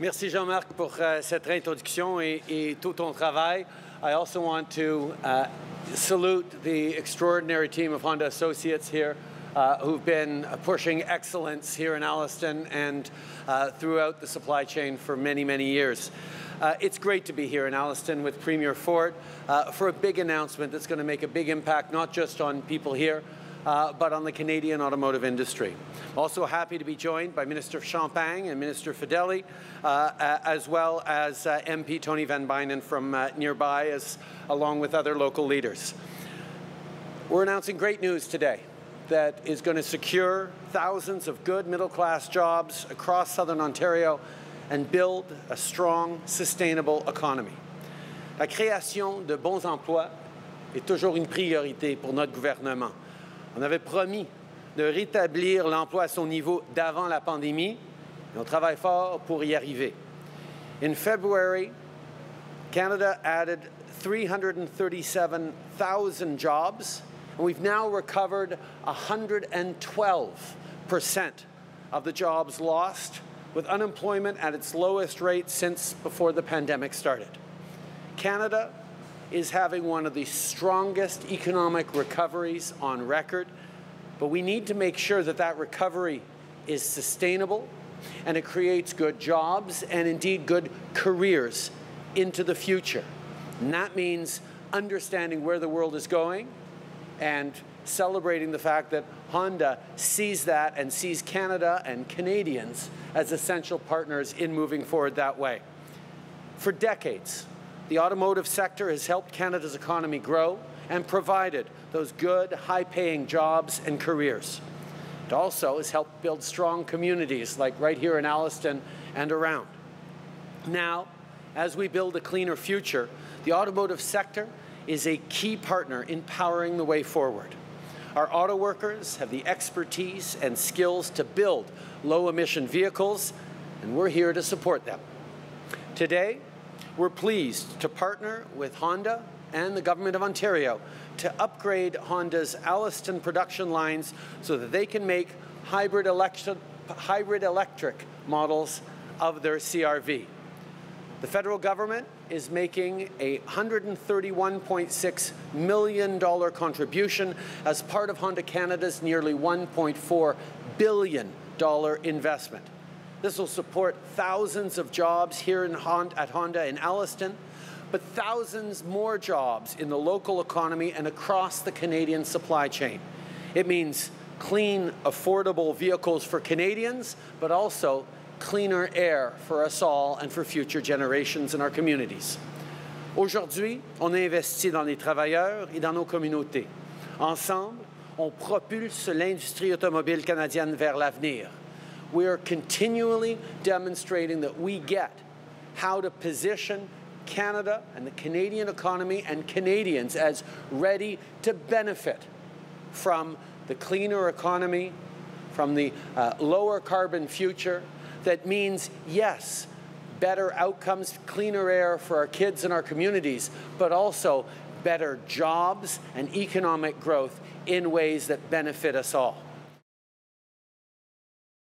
Merci, Jean-Marc, pour cette introduction et tout ton travail. I also want to salute the extraordinary team of Honda associates here who've been pushing excellence here in Alliston and throughout the supply chain for many, many years. It's great to be here in Alliston with Premier Ford for a big announcement that's going to make a big impact, not just on people here, but on the Canadian automotive industry. Also happy to be joined by Minister Champagne and Minister Fideli, as well as MP Tony Van Bynen from nearby, along with other local leaders. We're announcing great news today that is going to secure thousands of good middle-class jobs across southern Ontario and build a strong, sustainable economy. La création de bons emplois est toujours une priorité pour notre gouvernement. On avait promis de rétablir l'emploi à son niveau d'avant la pandémie, et on travaille fort pour y arriver. In February, Canada added 337,000 jobs, and we've now recovered 112% of the jobs lost, with unemployment at its lowest rate since before the pandemic started. Canada is having one of the strongest economic recoveries on record, but we need to make sure that that recovery is sustainable and it creates good jobs and indeed good careers into the future. And that means understanding where the world is going and celebrating the fact that Honda sees that and sees Canada and Canadians as essential partners in moving forward that way. For decades, the automotive sector has helped Canada's economy grow and provided those good, high-paying jobs and careers. It also has helped build strong communities like right here in Alliston and around. Now, as we build a cleaner future, the automotive sector is a key partner in powering the way forward. Our auto workers have the expertise and skills to build low-emission vehicles, and we're here to support them. Today, we're pleased to partner with Honda and the Government of Ontario to upgrade Honda's Alliston production lines so that they can make hybrid electric models of their CRV. The federal government is making a $131.6 million contribution as part of Honda Canada's nearly $1.4 billion investment. This will support thousands of jobs here at Honda in Alliston, but thousands more jobs in the local economy and across the Canadian supply chain. It means clean, affordable vehicles for Canadians, but also cleaner air for us all and for future generations in our communities. Aujourd'hui, on investit dans les travailleurs et dans nos communautés. Ensemble, on propulse l'industrie automobile canadienne vers l'avenir. We are continually demonstrating that we get how to position Canada and the Canadian economy and Canadians as ready to benefit from the cleaner economy, from the lower carbon future. That means, yes, better outcomes, cleaner air for our kids and our communities, but also better jobs and economic growth in ways that benefit us all.